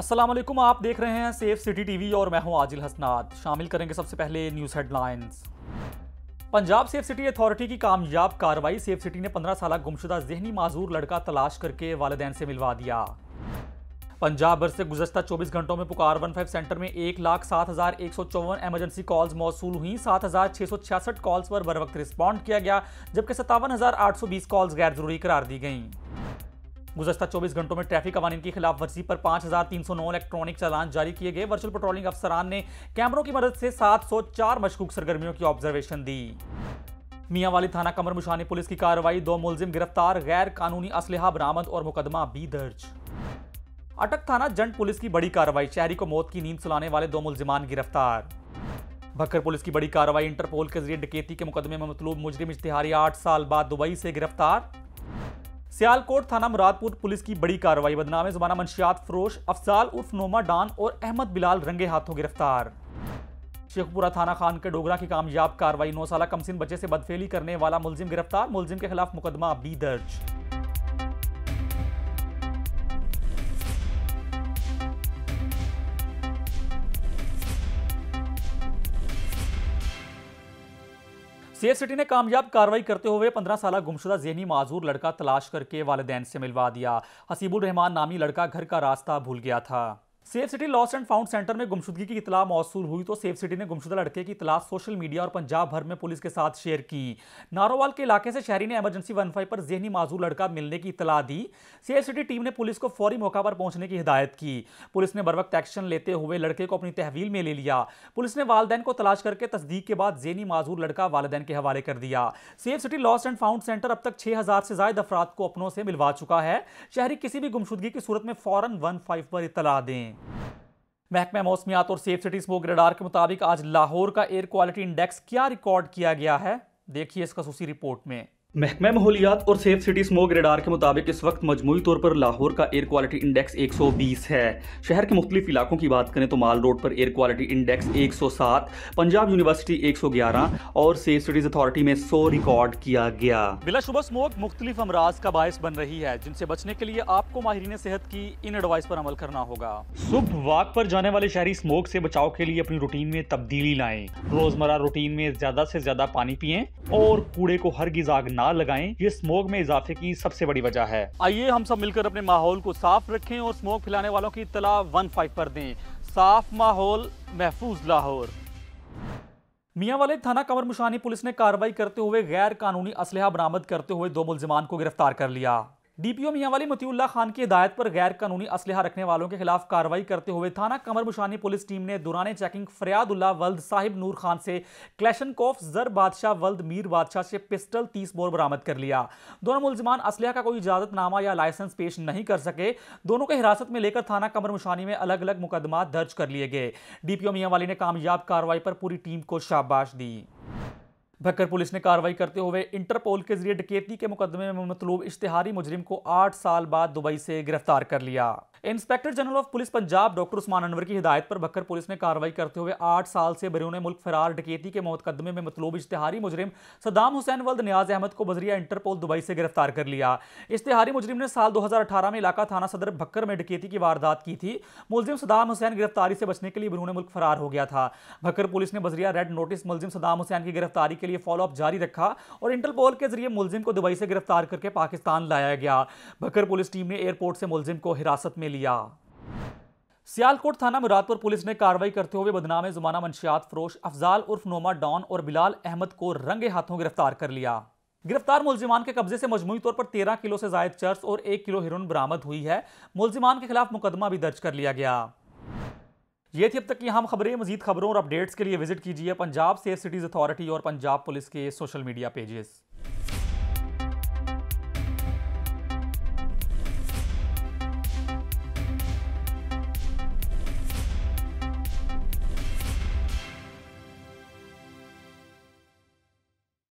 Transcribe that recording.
अस्सलाम वालेकुम, आप देख रहे हैं सेफ सिटी टीवी और मैं हूं आजिल हसनाद। शामिल करेंगे सबसे पहले news headlines. Punjab safe city authority की कामयाब कार्रवाई। सेफ सिटी ने 15 साल गुमशुदा जहनी माजूर लड़का तलाश करके वालिदैन से मिलवा दिया। पंजाब भर से गुजश्ता 24 घंटों में पुकार 1-5 सेंटर में 1,07,154 एमरजेंसी कॉल्स मौसूल हुई। 7,666 कॉल्स पर बर वक्त रिस्पॉन्ड किया गया, जबकि 57,820 कॉल्स गैर जरूरी करार दी गईं। गुजश्ता 24 घंटों में ट्रैफिक कवानीन की खिलाफ वर्जी पर 5,309 इलेक्ट्रॉनिक चालान जारी किए गए। वर्चुअल पेट्रोलिंग अफसरान ने कैमरों की मदद से 704 मशकूक सरगर्मियों की ऑब्जर्वेशन दी। मियांवाली थाना कमर मुशानी पुलिस की कार्रवाई, 2 मुलजिम गिरफ्तार, गैर कानूनी असलहा बरामद और मुकदमा भी दर्ज। अटक थाना जंड पुलिस की बड़ी कार्रवाई, शहरी को मौत की नींद सुलाने वाले 2 मुलजिमान गिरफ्तार। भक्कर पुलिस की बड़ी कार्रवाई, इंटरपोल के जरिए डकैती के मुकदमे में मतलूब मुजरिम इश्तिहारी 8 साल बाद दुबई से गिरफ्तार। सियालकोट थाना मुरादपुर पुलिस की बड़ी कार्रवाई, बदनामे जुबाना मंशियात फरोश अफजाल उर्फ नोमा डान और अहमद बिलाल रंगे हाथों गिरफ्तार। शेखपुरा थाना खान के डोगरा की कामयाब कार्रवाई, 9 साल कमसिन बच्चे से बदफेली करने वाला मुलजिम गिरफ्तार, मुलजिम के खिलाफ मुकदमा भी दर्ज। सेफ सिटी ने कामयाब कार्रवाई करते हुए 15 साल गुमशुदा जहनी माजूर लड़का तलाश करके वालिदैन से मिलवा दिया। हसीबुर रहमान नामी लड़का घर का रास्ता भूल गया था। Safe city lost and found centre में गुमशुदगी की इतला मौसूल हुई तो सेफ सिटी ने गुमशुदा लड़के की इतला सोशल मीडिया और पंजाब भर में पुलिस के साथ शेयर की। नारोवाल के इलाके से शहरी ने एमरजेंसी 1-5 पर जहनी माजूर लड़का मिलने की इतला दी। सेफ सिटी टीम ने पुलिस को फौरी मौका पर पहुंचने की हिदायत की। पुलिस ने बरवक्त एक्शन लेते हुए लड़के को अपनी तहवील में ले लिया। पुलिस ने वालदैन को तलाश करके तस्दीक के बाद जहनी माजूर लड़का वालदैन के हवाले कर दिया। Safe city lost and found centre अब तक 6,000 से ज्यादा अफराद को अपनों से मिलवा चुका है। शहरी किसी भी गुमशुदगी की सूरत में फौरन 1-5 पर इतला दें। महकमा मौसमियात और सेफ सिटी स्मोक रडार के मुताबिक आज लाहौर का एयर क्वालिटी इंडेक्स क्या रिकॉर्ड किया गया है, देखिए इस खसूसी रिपोर्ट में। महकमा माहौलियात और सेफ सिटी स्मोक रडार के मुताबिक इस वक्त मजमूई तौर पर लाहौर का एयर क्वालिटी इंडेक्स 120 है। शहर के मुख्तलिफ इलाकों की बात करें तो माल रोड पर air quality index 107, Punjab university 111 और सेफ सिटीज अथॉरिटी में 100 रिकॉर्ड किया गया। बिलाशुबा स्मोक मुख्तलिफ अमराज का बायस बन रही है, जिनसे बचने के लिए आपको माहिरीन सेहत की इन एडवाइस पर अमल करना होगा। सुबह वॉक पर जाने वाले शहरी स्मोक से बचाव के लिए अपनी रूटीन में तब्दीली लाएं। रोजमर्रा रूटीन में ज्यादा से ज्यादा पानी पिएं और कूड़े को हरगिज़ आग ना लगाएं, ये स्मोग में इजाफे की सबसे बड़ी वजह है। आइए हम सब मिलकर अपने माहौल को साफ रखें और स्मोग फैलाने वालों की इत्तला 1-5 पर दें। साफ माहौल, महफूज लाहौर। मियांवाली थाना कमर मुशानी पुलिस ने कार्रवाई करते हुए गैर कानूनी असलहा बरामद करते हुए 2 मुलजिमान को गिरफ्तार कर लिया। डीपीओ मियांवाली मतिउल्लाह खान की हिदायत पर गैर कानूनी असलहा रखने वालों के खिलाफ कार्रवाई करते हुए थाना कमर मुशानी पुलिस टीम ने दौरान चेकिंग फरियाद उल्लाह वल्द साहिब नूर खान से क्लैशन कोफ, जर बादशाह वल्द मीर बादशाह से पिस्टल 30 बोर बरामद कर लिया। दोनों मुलजिमान असलहा का कोई इजाजतनामा या लाइसेंस पेश नहीं कर सके। दोनों को हिरासत में लेकर थाना कमर मुशानी में अलग अलग मुकदमा दर्ज कर लिए गए। डीपीओ मियांवाली ने कामयाब कार्रवाई पर पूरी टीम को शाबाश दी। भक्कर पुलिस ने कार्रवाई करते हुए इंटरपोल के जरिए डकैती के मुकदमे में मतलूब इश्तिहारी मुजरिम को 8 साल बाद दुबई से गिरफ्तार कर लिया। Inspector general of police Punjab doctor Usman Anwar की हिदायत पर भक्कर पुलिस ने कार्रवाई करते हुए 8 साल से बैरून मुल्क फरार डकैती के मुकदमे में मतलूब इश्तिहारी मुजरिम सदाम हुसैन वल्द नियाज अहमद को बजरिया इंटरपोल दुबई से गिरफ्तार कर लिया। इश्तिहारी मुजरिम ने साल 2018 में इलाका थाना सदर भक्कर में डकैती की वारदात की थी। मुलजिम सदाम हुसैन गिरफ्तारी से बचने के लिए बैरून मुल्क फरार हो गया था। भक्कर पुलिस ने बजरिया रेड नोटिस मुलजिम सदाम हुसैन की गिरफ्तारी के लिए फॉलोअप जारी रखा और इंटरपोल के जरिए मुलजिम को दुबई से गिरफ्तार करके पाकिस्तान लाया गया। भक्कर पुलिस टीम ने एयरपोर्ट से मुलजिम को हिरासत में लिया। सियालकोट थाना मुरादपुर पुलिस ने कार्रवाई करते हुए बदनाम जुबाना मंशियात फरोश अफजाल उर्फ नोमा डॉन और बिलाल अहमद को रंगे हाथों गिरफ्तार कर लिया। गिरफ्तार मुलजिमान के कब्जे से मजमूई तौर पर 13 किलो से ज्यादा चरस और 1 किलो हेरोइन बरामद हुई है। मुलजिमान के खिलाफ मुकदमा भी दर्ज कर लिया गया। ये थी अब तक की अहम खबरें। मजीद खबरों और अपडेट्स के लिए विजिट कीजिए पंजाब सेफ सिटीज अथॉरिटी और पंजाब पुलिस के सोशल मीडिया पेजेस।